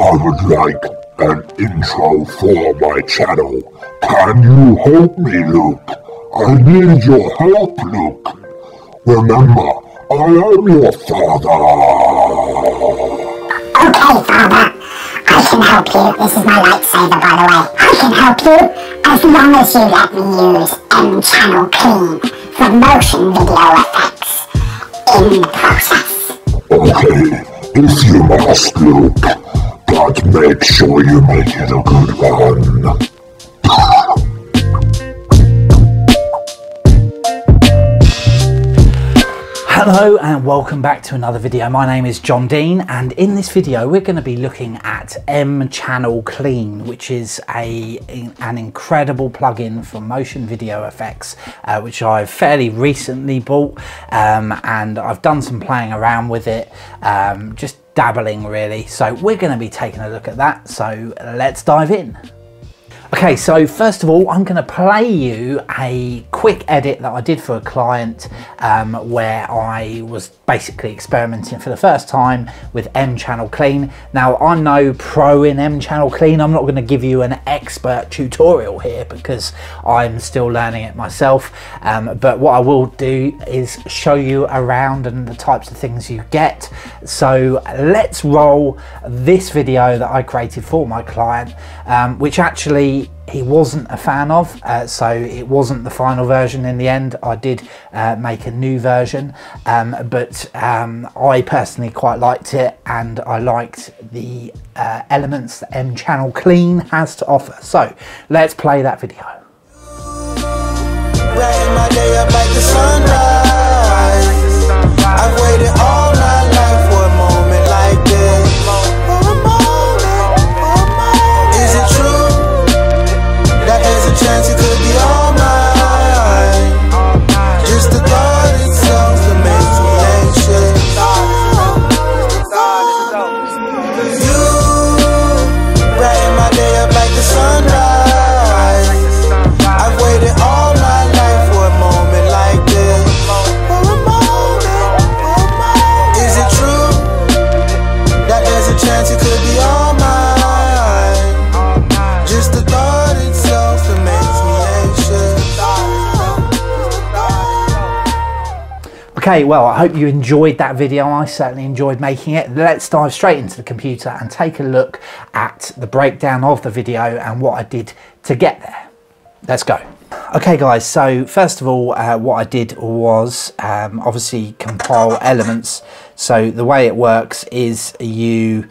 I would like an intro for my channel. Can you help me, Luke? I need your help, Luke. Remember, I am your father. Okay, father. I can help you. This is my lightsaber, by the way. I can help you as long as you let me use mChannel Clean for motion video effects in the process. Okay, if you must, Luke, but make sure you make it a good one. Hello and welcome back to another video. My name is John Dean, and in this video we're going to be looking at mChannel Clean, which is an incredible plugin for motion video effects, which I've fairly recently bought, and I've done some playing around with it, just dabbling really. So we're going to be taking a look at that, so let's dive in. Okay, so first of all, I'm going to play you a quick edit that I did for a client where I was basically experimenting for the first time with mChannel Clean. Now, I'm no pro in mChannel Clean. I'm not going to give you an expert tutorial here because I'm still learning it myself. But what I will do is show you around and the types of things you get. So let's roll this video that I created for my client, which actually he wasn't a fan of, so it wasn't the final version in the end. I did make a new version, but I personally quite liked it, and I liked the elements that mChannel Clean has to offer. So let's play that video. I've waited all my life for a moment like this. Chance it could be all mine. Just the thought itself that makes me anxious. You brighten my day up like the sunrise. I've waited all my life for a moment like this. For a moment, is it true that there's a chance it could be all mine? Just the thought. Okay, well, I hope you enjoyed that video. I certainly enjoyed making it. Let's dive straight into the computer and take a look at the breakdown of the video and what I did to get there. Let's go. Okay guys, so first of all, what I did was obviously compile elements. So the way it works is you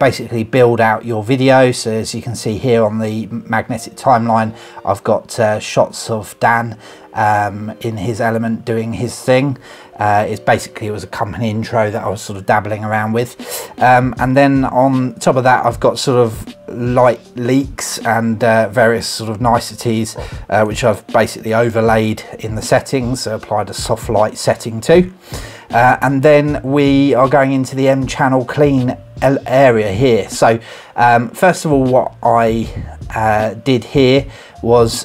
basically build out your video. So as you can see here on the magnetic timeline, I've got shots of Dan in his element doing his thing. It was a company intro that I was sort of dabbling around with, and then on top of that I've got sort of light leaks and various sort of niceties which I've basically overlaid in the settings, so applied a soft light setting to. And then we are going into the mChannel Clean area here. So first of all, what I did here was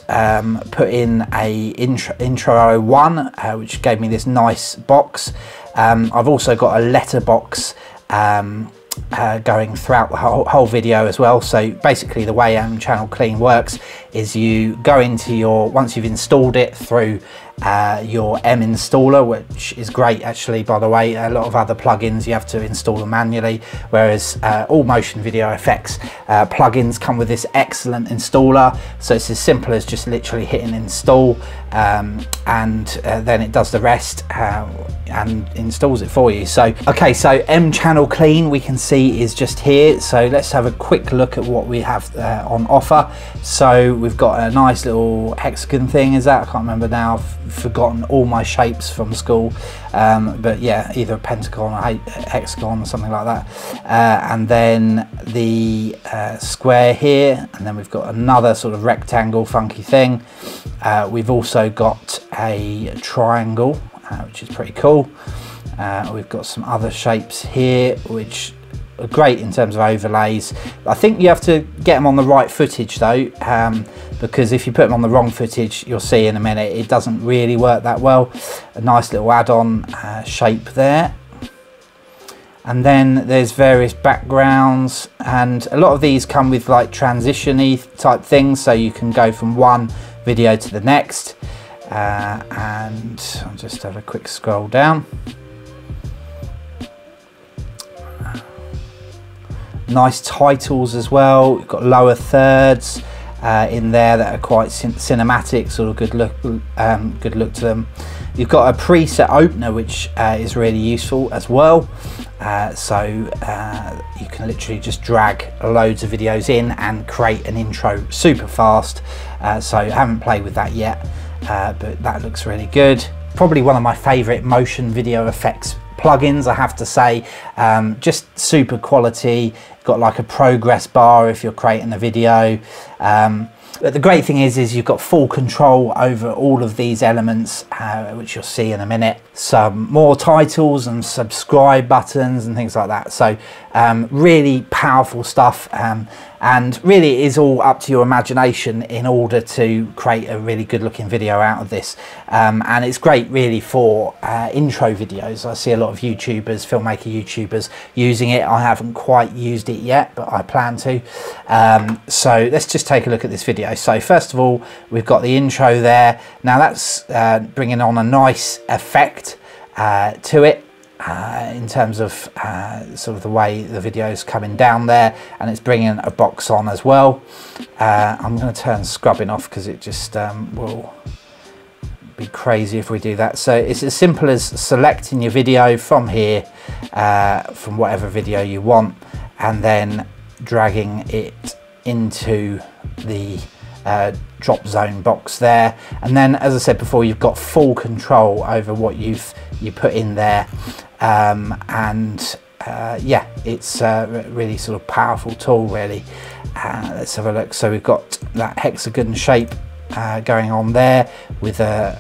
put in a intro 1, which gave me this nice box. I've also got a letterbox going throughout the whole video as well. So basically the way mChannel Clean works is you go into your, once you've installed it through your M installer, which is great actually, by the way. A lot of other plugins you have to install them manually, whereas all motion video effects plugins come with this excellent installer. So it's as simple as just literally hitting install, and then it does the rest and installs it for you. So okay, so mChannel Clean, we can see, is just here. So let's have a quick look at what we have on offer. So we've got a nice little hexagon thing, is that? I can't remember now. Forgotten all my shapes from school, but yeah, either a pentagon or hexagon or something like that, and then the square here, and then we've got another sort of rectangle funky thing. We've also got a triangle, which is pretty cool. We've got some other shapes here which are great in terms of overlays. I think you have to get them on the right footage though, because if you put them on the wrong footage, you'll see in a minute, it doesn't really work that well. A nice little add-on shape there. And then there's various backgrounds, and a lot of these come with like transition-y type things, so you can go from one video to the next. And I'll just have a quick scroll down. Nice titles as well. We've got lower thirds in there that are quite cinematic, sort of good look to them. You've got a preset opener, which is really useful as well. So you can literally just drag loads of videos in and create an intro super fast. So I haven't played with that yet, but that looks really good. Probably one of my favorite motion video effects plugins, I have to say. Just super quality. Got like a progress bar if you're creating a video. But the great thing is you've got full control over all of these elements, which you'll see in a minute. Some more titles and subscribe buttons and things like that. So really powerful stuff. And really it is all up to your imagination in order to create a really good looking video out of this. And it's great really for intro videos. I see a lot of YouTubers, filmmaker YouTubers using it. I haven't quite used it yet, but I plan to. So let's just take a look at this video. So first of all, we've got the intro there. Now that's bringing on a nice effect to it. In terms of sort of the way the video is coming down there, and it's bringing a box on as well. I'm going to turn scrubbing off because it just will be crazy if we do that. So it's as simple as selecting your video from here, from whatever video you want, and then dragging it into the drop zone box there. And then, as I said before, you've got full control over what you put in there. Yeah, it's a really sort of powerful tool really. Let's have a look. So we've got that hexagon shape going on there with a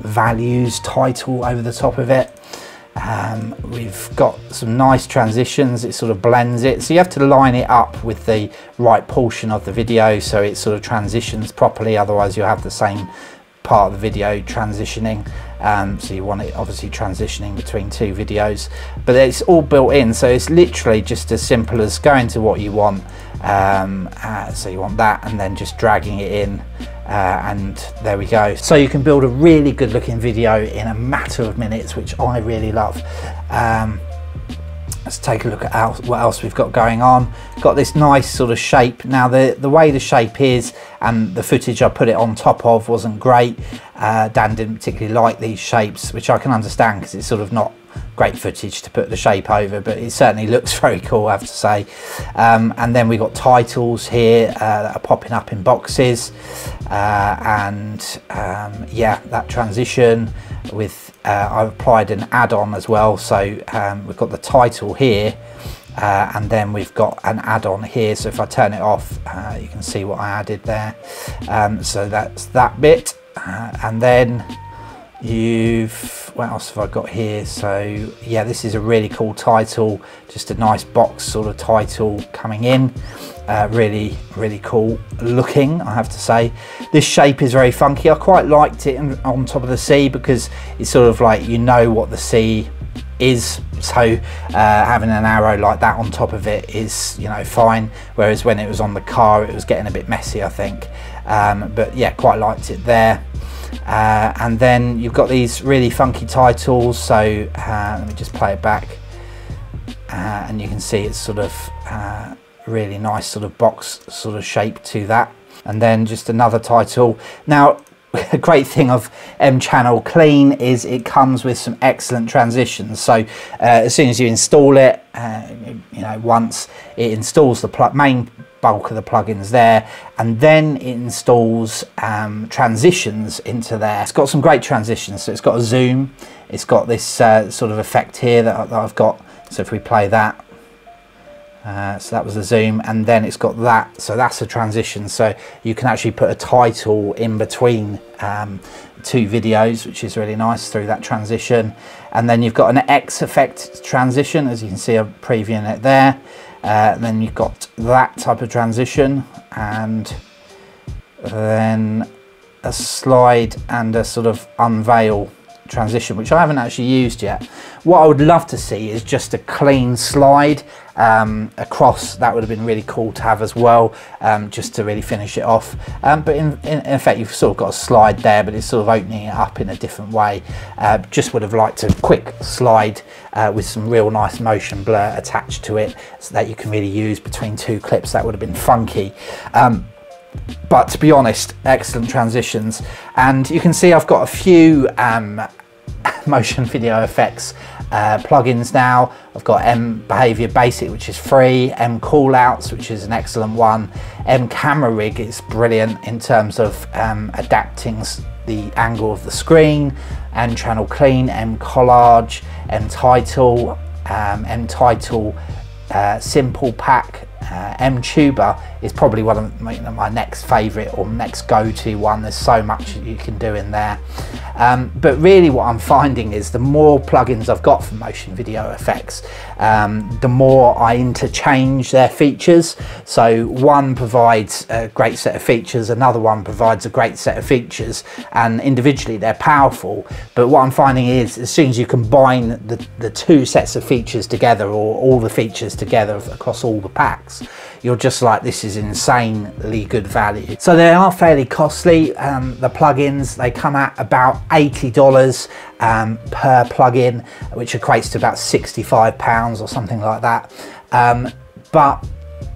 values title over the top of it. We've got some nice transitions. It sort of blends it, so you have to line it up with the right portion of the video so it sort of transitions properly, otherwise you'll have the same part of the video transitioning. So you want it obviously transitioning between two videos, but it's all built in, so it's literally just as simple as going to what you want. So you want that, and then just dragging it in, and there we go. So you can build a really good looking video in a matter of minutes, which I really love. Let's take a look at what else we've got going on. Got this nice sort of shape. Now the way the shape is, and the footage I put it on top of wasn't great. Dan didn't particularly like these shapes, which I can understand because it's sort of not great footage to put the shape over, but it certainly looks very cool, I have to say. And then we got titles here that are popping up in boxes, yeah, that transition with I've applied an add-on as well, so we've got the title here, and then we've got an add-on here. So if I turn it off, you can see what I added there. So that's that bit, and then what else have I got here? So yeah, this is a really cool title, just a nice box sort of title coming in. Really, really cool looking, I have to say. This shape is very funky. I quite liked it on top of the sea because it's sort of like, you know what the sea is, so having an arrow like that on top of it is, you know, fine, whereas when it was on the car it was getting a bit messy, I think. But yeah, quite liked it there. And then you've got these really funky titles, so let me just play it back, and you can see it's sort of really nice sort of box sort of shape to that, and then just another title. Now the great thing of mChannel Clean is it comes with some excellent transitions, so as soon as you install it, you know, once it installs the main bulk of the plugins there, and then it installs transitions into there. It's got some great transitions. So it's got a zoom, it's got this sort of effect here that I've got, so if we play that, so that was the zoom, and then it's got that, so that's a transition, so you can actually put a title in between two videos, which is really nice through that transition. And then you've got an X effect transition, as you can see I'm previewing it there. Then you've got that type of transition, and then a slide and a sort of unveil transition, which I haven't actually used yet. What I would love to see is just a clean slide across. That would have been really cool to have as well, just to really finish it off. But in effect, you've sort of got a slide there, but it's sort of opening it up in a different way. Just would have liked a quick slide with some real nice motion blur attached to it, so that you can really use between two clips. That would have been funky. But to be honest, excellent transitions. And you can see I've got a few motion video effects plugins now. I've got M Behaviour Basic, which is free, M Callouts, which is an excellent one, M Camera Rig is brilliant in terms of adapting the angle of the screen, and mChannel Clean, M Collage, M Title, M Title Simple Pack. mTuber is probably one of my next favorite or next go-to one. There's so much you can do in there, but really what I'm finding is the more plugins I've got for motion video effects, the more I interchange their features. So one provides a great set of features, another one provides a great set of features, and individually they're powerful. But what I'm finding is as soon as you combine the two sets of features together, or all the features together across all the packs, you're just like, this is insanely good value. So they are fairly costly, the plugins. They come at about $80 per plugin, which equates to about £65 or something like that. But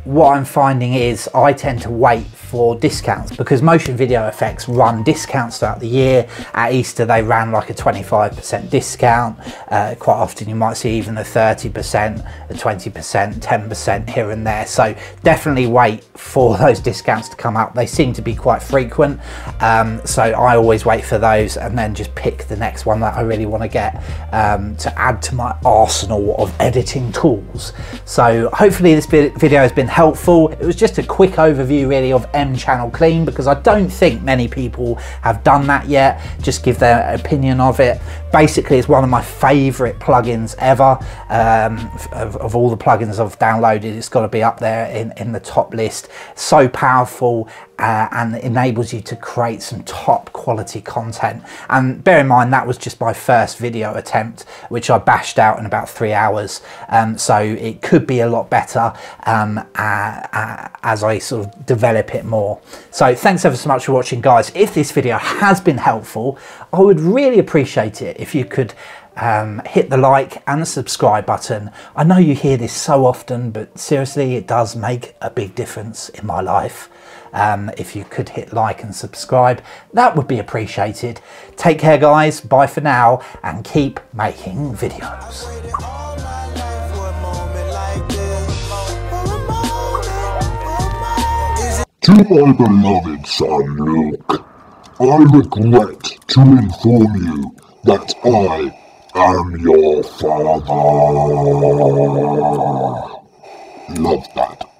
what I'm finding is I tend to wait for discounts, because motion video effects run discounts throughout the year. At Easter they ran like a 25% discount. Quite often you might see even a 30%, a 20%, 10% here and there. So definitely wait for those discounts to come up. They seem to be quite frequent, so I always wait for those and then just pick the next one that I really want to get to add to my arsenal of editing tools. So hopefully this video has been helpful. It was just a quick overview really of mChannel Clean, because I don't think many people have done that yet. Just give their opinion of it. Basically, it's one of my favorite plugins ever. Of all the plugins I've downloaded, it's got to be up there in the top list. So powerful, and enables you to create some top quality content. And bear in mind, that was just my first video attempt, which I bashed out in about 3 hours. So it could be a lot better as I sort of develop it more. So thanks ever so much for watching, guys. If this video has been helpful, I would really appreciate it if you could hit the like and the subscribe button. I know you hear this so often, but seriously, it does make a big difference in my life. If you could hit like and subscribe, that would be appreciated. Take care, guys. Bye for now, and keep making videos. To my beloved son Luke, I regret to inform you that I am your father. Love that.